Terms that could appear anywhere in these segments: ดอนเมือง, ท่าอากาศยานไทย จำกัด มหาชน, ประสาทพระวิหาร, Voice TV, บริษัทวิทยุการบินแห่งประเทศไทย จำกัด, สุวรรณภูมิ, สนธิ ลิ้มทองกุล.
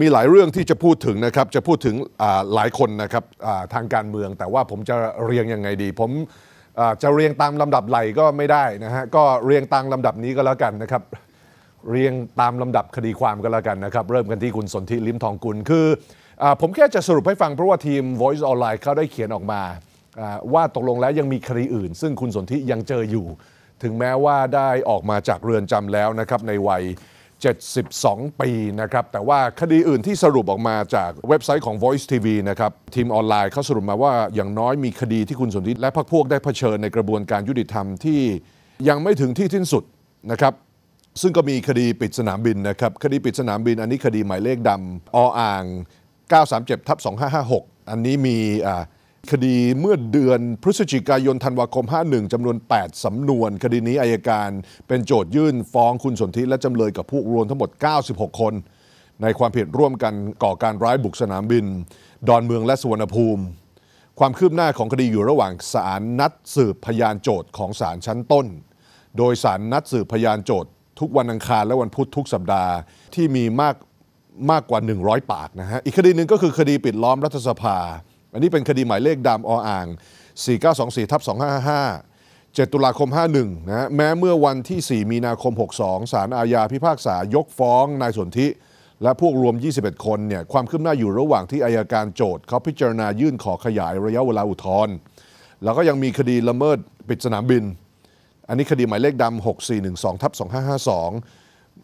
มีหลายเรื่องที่จะพูดถึงนะครับจะพูดถึงหลายคนนะครับทางการเมืองแต่ว่าผมจะเรียงยังไงดีผมจะเรียงตามลำดับไหลก็ไม่ได้นะฮะก็เรียงตามลำดับนี้ก็แล้วกันนะครับเรียงตามลำดับคดีความก็แล้วกันนะครับเริ่มกันที่คุณสนธิ ลิ้มทองกุลคือผมแค่จะสรุปให้ฟังเพราะว่าทีม Voice Online เขาได้เขียนออกมาว่าตกลงแล้วยังมีคดีอื่นซึ่งคุณสนธิยังเจออยู่ถึงแม้ว่าได้ออกมาจากเรือนจำแล้วนะครับในวัย72 ปีนะครับแต่ว่าคดีอื่นที่สรุปออกมาจากเว็บไซต์ของ Voice TV นะครับทีมออนไลน์เขาสรุปมาว่าอย่างน้อยมีคดีที่คุณสนธิและพรรคพวกได้เผชิญในกระบวนการยุติธรรมที่ยังไม่ถึงที่สิ้นสุดนะครับซึ่งก็มีคดีปิดสนามบินนะครับคดีปิดสนามบินอันนี้คดีหมายเลขดำออ่าง 937/2556 อันนี้มีคดีเมื่อเดือนพฤศจิกายนธันวาคม51จำนวน8สำนวนคดีนี้อัยการเป็นโจทยื่นฟ้องคุณสนธิและจำเลยกับพวกรวมทั้งหมด96 คนในความผิดร่วมกันก่อการร้ายบุกสนามบินดอนเมืองและสุวรรณภูมิความคืบหน้าของคดีอยู่ระหว่างศาลนัดสืบพยานโจทของศาลชั้นต้นโดยศาลนัดสืบพยานโจททุกวันอังคารและวันพุธทุกสัปดาห์ที่มีมากกว่า100ปากนะฮะอีกคดีหนึ่งก็คือคดีปิดล้อมรัฐสภาอันนี้เป็นคดีหมายเลขดำออ่าง 4924/2555 7 ตุลาคม 51 นะแม้เมื่อวันที่ 4 มีนาคม 62 ศาลอาญาพิพากษายกฟ้องนายสนธิและพวกรวม 21 คนเนี่ยความคืบหน้าอยู่ระหว่างที่อัยการโจทเขาพิจารณายื่นขอขยายระยะเวลาอุทธรณ์แล้วก็ยังมีคดีละเมิดปิดสนามบินอันนี้คดีหมายเลขดำ 6412/2552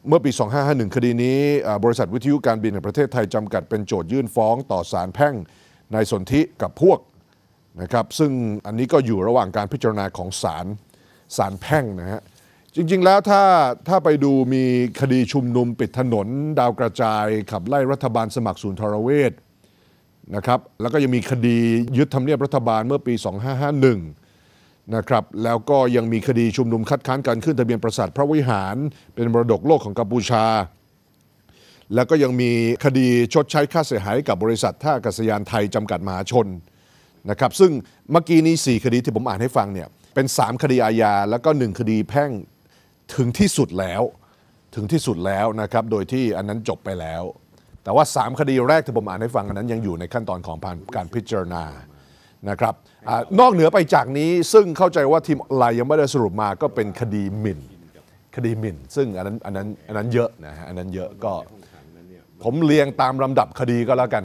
เมื่อปี 2551 คดีนี้บริษัทวิทยุการบินแห่งประเทศไทยจำกัดเป็นโจทยื่นฟ้องต่อศาลแพ่งนายสนธิกับพวกนะครับซึ่งอันนี้ก็อยู่ระหว่างการพิจารณาของศาลแพ่งนะฮะจริงๆแล้วถ้าไปดูมีคดีชุมนุมปิดถนนดาวกระจายขับไล่รัฐบาลสมัครศูนย์ทรเวชนะครับแล้วก็ยังมีคดียึดทำเนียบรัฐบาลเมื่อปี 2551 นะครับแล้วก็ยังมีคดีชุมนุมคัดค้านการขึ้นทะเบียนปราสาทพระวิหารเป็นมรดกโลกของกัมพูชาแล้วก็ยังมีคดีชดใช้ค่าเสียหายกับบริษัทท่าอากาศยานไทยจำกัดมหาชนนะครับซึ่งเมื่อกี้นี้4คดีที่ผมอ่านให้ฟังเนี่ยเป็น3คดีอาญาแล้วก็1คดีแพ่งถึงที่สุดแล้วนะครับโดยที่อันนั้นจบไปแล้วแต่ว่า3คดีแรกที่ผมอ่านให้ฟังอันนั้นยังอยู่ในขั้นตอนของการพิจารณานะครับนอกเหนือไปจากนี้ซึ่งเข้าใจว่าทีมไลน์ยังไม่ได้สรุปมาก็เป็นคดีหมิ่นซึ่งอันนั้นเยอะนะฮะอันนั้นเยอะก็ผมเรียงตามลำดับคดีก็แล้วกัน